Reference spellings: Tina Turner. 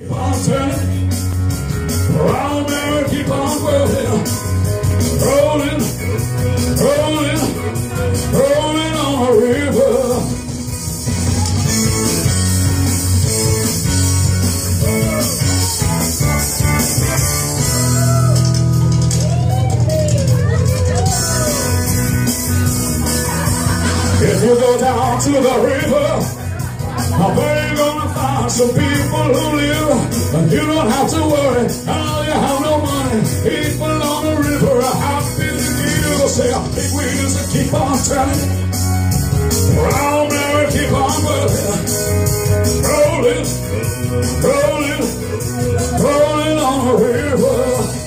Keep on turning, round and keep on whirling, rolling, rolling, rolling on a river. If you go down to the river, my baby gonna find some people who live. And you don't have to worry, all you have no money. People on the river are happy to give. Say, big wheels and keep on turning, round and keep on whirling, rolling, rolling, rolling on the river.